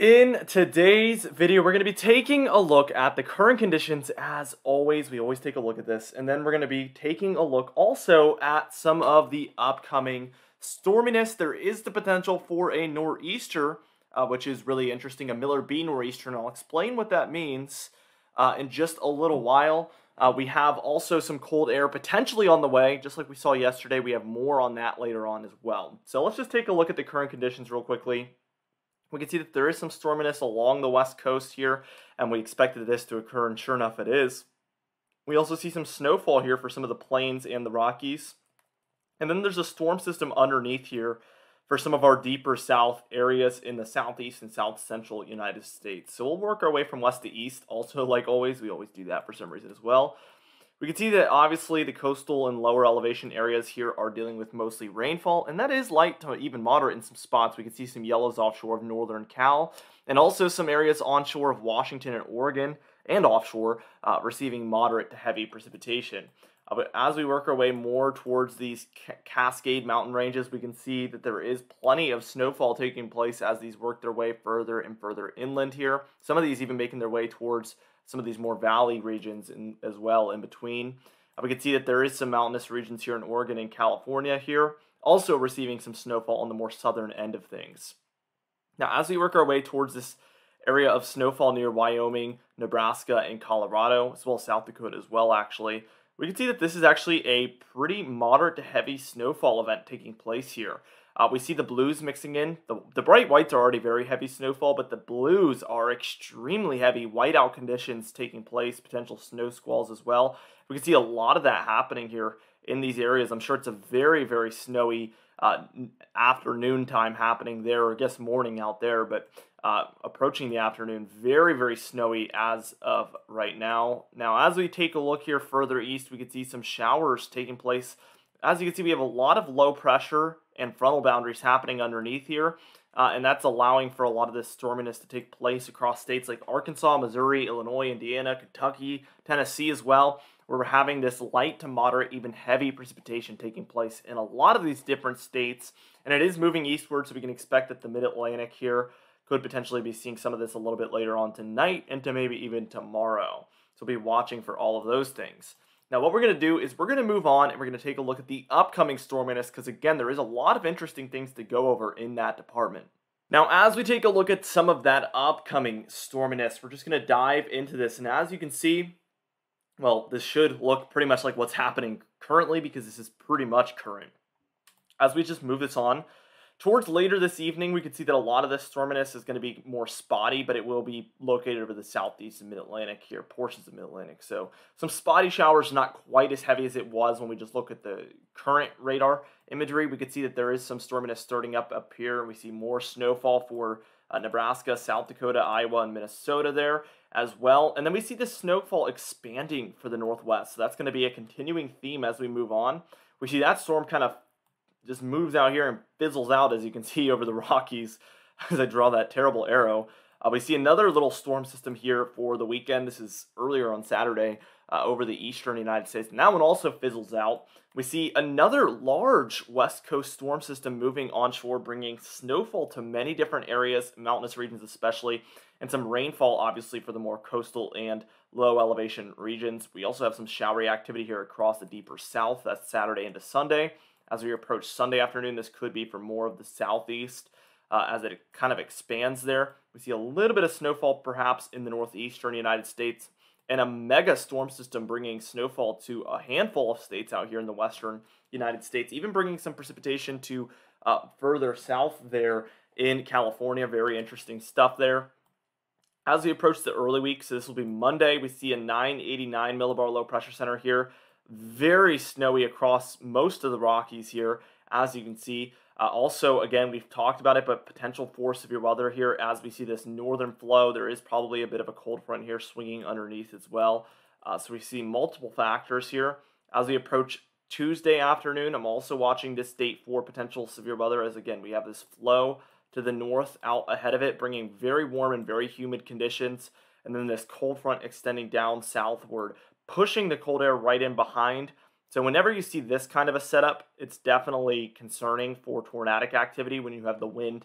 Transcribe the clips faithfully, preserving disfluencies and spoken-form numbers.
In today's video, we're going to be taking a look at the current conditions. As always, we always take a look at this, and then we're going to be taking a look also at some of the upcoming storminess. There is the potential for a nor'easter, uh, which is really interesting, a Miller B nor'easter, and I'll explain what that means uh, in just a little while. Uh, we have also some cold air potentially on the way, just like we saw yesterday. We have more on that later on as well. So let's just take a look at the current conditions real quickly. We can see that there is some storminess along the west coast here, and we expected this to occur, and sure enough it is. We also see some snowfall here for some of the plains and the Rockies. And then there's a storm system underneath here for some of our deeper south areas in the southeast and south central United States. So we'll work our way from west to east also, like always. We always do that for some reason as well. We can see that obviously the coastal and lower elevation areas here are dealing with mostly rainfall, and that is light to even moderate in some spots. We can see some yellows offshore of northern Cal, and also some areas onshore of Washington and Oregon, and offshore uh, receiving moderate to heavy precipitation. Uh, but as we work our way more towards these ca Cascade mountain ranges, we can see that there is plenty of snowfall taking place as these work their way further and further inland here. Some of these even making their way towards some of these more valley regions in, as well in between. Uh, we can see that there is some mountainous regions here in Oregon and California here, also receiving some snowfall on the more southern end of things. Now, as we work our way towards this area of snowfall near Wyoming, Nebraska, and Colorado, as well as South Dakota as well, actually, we can see that this is actually a pretty moderate to heavy snowfall event taking place here. Uh, we see the blues mixing in. The, the bright whites are already very heavy snowfall, but the blues are extremely heavy whiteout conditions taking place, potential snow squalls as well. We can see a lot of that happening here in these areas. I'm sure it's a very, very snowy uh, afternoon time happening there, or I guess morning out there, but uh, approaching the afternoon, very, very snowy as of right now. Now, as we take a look here further east, we can see some showers taking place. As you can see, we have a lot of low pressure and frontal boundaries happening underneath here, uh, and that's allowing for a lot of this storminess to take place across states like Arkansas, Missouri, Illinois, Indiana, Kentucky, Tennessee as well, where we're having this light to moderate, even heavy precipitation taking place in a lot of these different states, and it is moving eastward, so we can expect that the mid-Atlantic here could potentially be seeing some of this a little bit later on tonight and to maybe even tomorrow, so we'll be watching for all of those things. Now, what we're going to do is we're going to move on and we're going to take a look at the upcoming storminess, because again, there is a lot of interesting things to go over in that department. Now, as we take a look at some of that upcoming storminess, we're just going to dive into this. And as you can see, well, this should look pretty much like what's happening currently, because this is pretty much current. As we just move this on, towards later this evening, we can see that a lot of this storminess is going to be more spotty, but it will be located over the southeast and mid-Atlantic here, portions of mid-Atlantic. So some spotty showers, not quite as heavy as it was when we just look at the current radar imagery. We can see that there is some storminess starting up up here, and we see more snowfall for uh, Nebraska, South Dakota, Iowa, and Minnesota there as well. And then we see the snowfall expanding for the northwest. So that's going to be a continuing theme as we move on. We see that storm kind of just moves out here and fizzles out, as you can see, over the Rockies as I draw that terrible arrow. Uh, we see another little storm system here for the weekend. This is earlier on Saturday uh, over the eastern United States, and that one also fizzles out. We see another large west coast storm system moving onshore, bringing snowfall to many different areas, mountainous regions especially, and some rainfall obviously for the more coastal and low elevation regions. We also have some showery activity here across the deeper south. That's Saturday into Sunday. As we approach Sunday afternoon, this could be for more of the southeast uh, as it kind of expands there. We see a little bit of snowfall perhaps in the northeastern United States, and a mega storm system bringing snowfall to a handful of states out here in the western United States, even bringing some precipitation to uh, further south there in California. Very interesting stuff there. As we approach the early week, so this will be Monday, we see a nine eighty-nine millibar low pressure center here. Very snowy across most of the Rockies here, as you can see. Uh, also, again, we've talked about it, but potential for severe weather here as we see this northern flow. There is probably a bit of a cold front here swinging underneath as well. Uh, so we see multiple factors here. As we approach Tuesday afternoon, I'm also watching this date for potential severe weather, as again, we have this flow to the north out ahead of it, bringing very warm and very humid conditions, and then this cold front extending down southward, pushing the cold air right in behind. So whenever you see this kind of a setup, it's definitely concerning for tornadic activity when you have the wind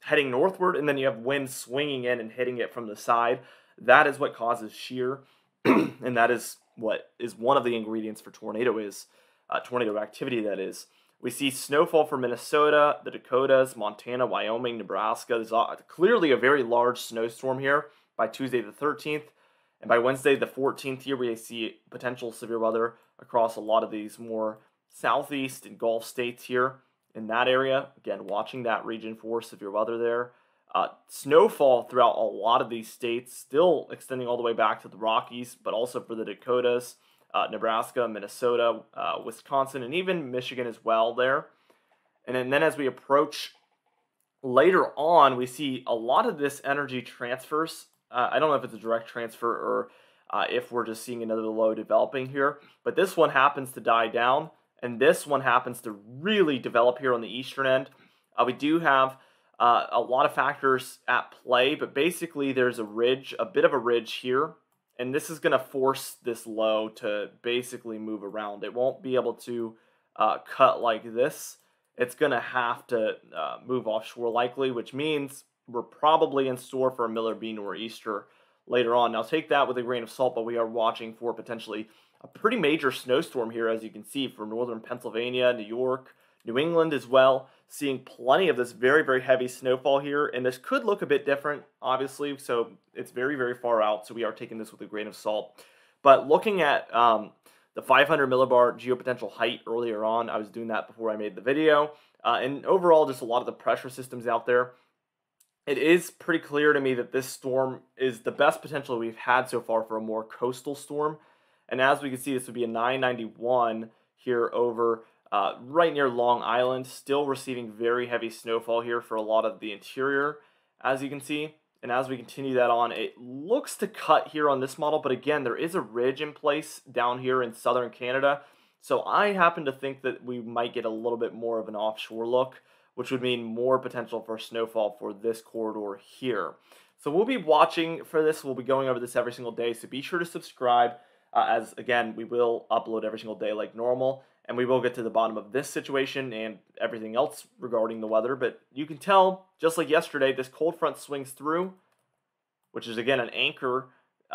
heading northward, and then you have wind swinging in and hitting it from the side. That is what causes shear, and that is what is one of the ingredients for tornado is uh, tornado activity, that is. We see snowfall for Minnesota, the Dakotas, Montana, Wyoming, Nebraska. There's clearly a very large snowstorm here by Tuesday the thirteenth. And by Wednesday the fourteenth here, we see potential severe weather across a lot of these more southeast and Gulf states here in that area. Again, watching that region for severe weather there. Uh, snowfall throughout a lot of these states, still extending all the way back to the Rockies, but also for the Dakotas, Uh, Nebraska, Minnesota, uh, Wisconsin, and even Michigan as well there. And, and then as we approach later on, we see a lot of this energy transfers. Uh, I don't know if it's a direct transfer or uh, if we're just seeing another low developing here, but this one happens to die down, and this one happens to really develop here on the eastern end. Uh, we do have uh, a lot of factors at play, but basically there's a ridge, a bit of a ridge here. And this is going to force this low to basically move around. It won't be able to uh, cut like this. It's going to have to uh, move offshore likely, which means we're probably in store for a Miller B nor'easter later on. Now take that with a grain of salt, but we are watching for potentially a pretty major snowstorm here, as you can see, for northern Pennsylvania, New York, New England as well. Seeing plenty of this very, very heavy snowfall here, and this could look a bit different, obviously, so it's very, very far out, so we are taking this with a grain of salt. But looking at um, the five hundred millibars geopotential height earlier on, I was doing that before I made the video, uh, and overall just a lot of the pressure systems out there, it is pretty clear to me that this storm is the best potential we've had so far for a more coastal storm. And as we can see, this would be a nine ninety-one here over Uh, right near Long Island, still receiving very heavy snowfall here for a lot of the interior, as you can see. And as we continue that on, it looks to cut here on this model, but again, there is a ridge in place down here in southern Canada. So I happen to think that we might get a little bit more of an offshore look, which would mean more potential for snowfall for this corridor here. So we'll be watching for this. We'll be going over this every single day, so be sure to subscribe, uh, as again, we will upload every single day like normal. And we will get to the bottom of this situation and everything else regarding the weather. But you can tell, just like yesterday, this cold front swings through, which is, again, an anchor.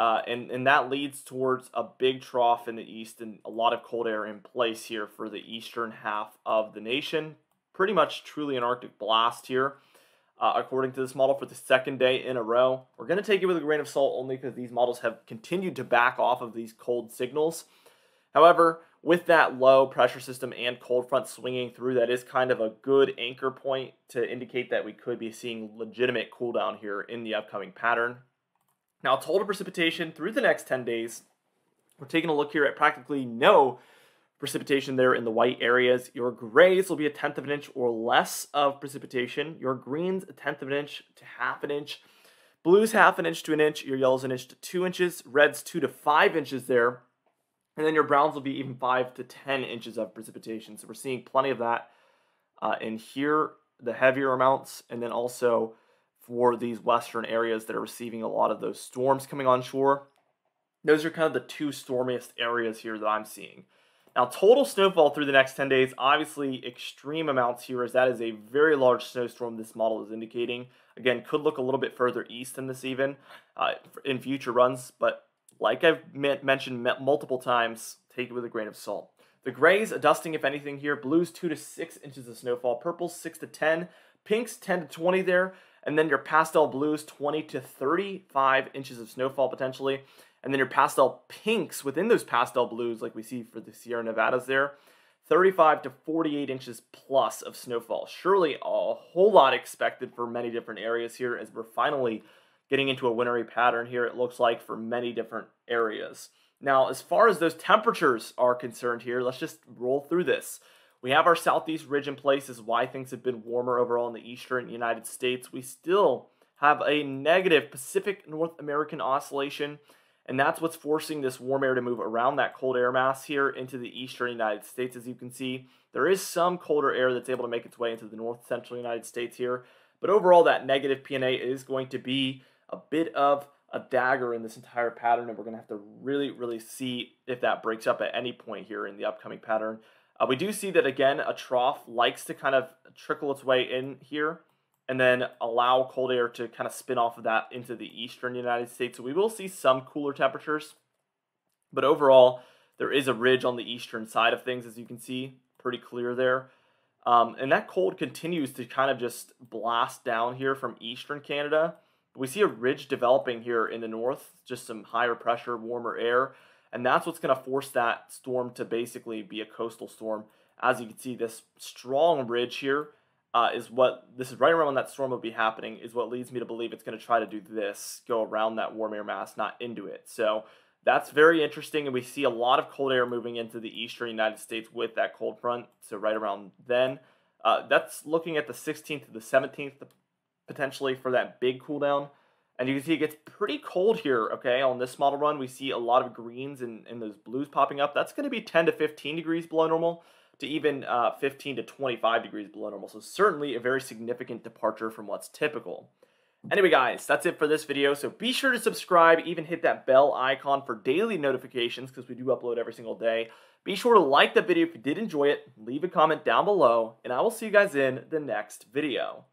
Uh, and, and that leads towards a big trough in the east and a lot of cold air in place here for the eastern half of the nation. Pretty much truly an Arctic blast here, uh, according to this model, for the second day in a row. We're going to take it with a grain of salt only because these models have continued to back off of these cold signals. However, with that low pressure system and cold front swinging through, that is kind of a good anchor point to indicate that we could be seeing legitimate cool down here in the upcoming pattern. Now, total precipitation through the next ten days, we're taking a look here at practically no precipitation there in the white areas. Your grays will be a tenth of an inch or less of precipitation. Your greens, a tenth of an inch to half an inch. Blues, half an inch to an inch. Your yellows, an inch to two inches. Reds, two to five inches there. And then your browns will be even five to ten inches of precipitation. So we're seeing plenty of that uh, in here, the heavier amounts, and then also for these western areas that are receiving a lot of those storms coming onshore. Those are kind of the two stormiest areas here that I'm seeing. Now, total snowfall through the next ten days, obviously extreme amounts here, as that is a very large snowstorm this model is indicating. Again, could look a little bit further east than this even uh, in future runs, but like I've mentioned multiple times, take it with a grain of salt. The grays, a dusting if anything here. Blues, two to six inches of snowfall. Purples, six to ten. Pinks, ten to twenty there. And then your pastel blues, twenty to thirty-five inches of snowfall potentially. And then your pastel pinks within those pastel blues, like we see for the Sierra Nevadas there, thirty-five to forty-eight inches plus of snowfall. Surely a whole lot expected for many different areas here, as we're finally getting into a wintry pattern here, it looks like, for many different areas. Now, as far as those temperatures are concerned here, let's just roll through this. We have our southeast ridge in place. This is why things have been warmer overall in the eastern United States. We still have a negative Pacific North American oscillation, and that's what's forcing this warm air to move around that cold air mass here into the eastern United States. As you can see, there is some colder air that's able to make its way into the north central United States here, but overall that negative P N A is going to be a bit of a dagger in this entire pattern, and we're going to have to really, really see if that breaks up at any point here in the upcoming pattern. Uh, we do see that, again, a trough likes to kind of trickle its way in here and then allow cold air to kind of spin off of that into the eastern United States. So we will see some cooler temperatures, but overall, there is a ridge on the eastern side of things, as you can see, pretty clear there. Um, and that cold continues to kind of just blast down here from eastern Canada. We see a ridge developing here in the north, just some higher pressure, warmer air, and that's what's going to force that storm to basically be a coastal storm. As you can see, this strong ridge here uh, is what, this is right around when that storm will be happening, is what leads me to believe it's going to try to do this, go around that warm air mass, not into it. So that's very interesting, and we see a lot of cold air moving into the eastern United States with that cold front, so right around then. Uh, that's looking at the sixteenth to the seventeenth, potentially, for that big cool down. And you can see it gets pretty cold here, okay, on this model run. We see a lot of greens and, and those blues popping up. That's going to be ten to fifteen degrees below normal to even uh, fifteen to twenty-five degrees below normal. So certainly a very significant departure from what's typical. Anyway, guys, that's it for this video. So be sure to subscribe, even hit that bell icon for daily notifications because we do upload every single day. Be sure to like the video if you did enjoy it. Leave a comment down below, and I will see you guys in the next video.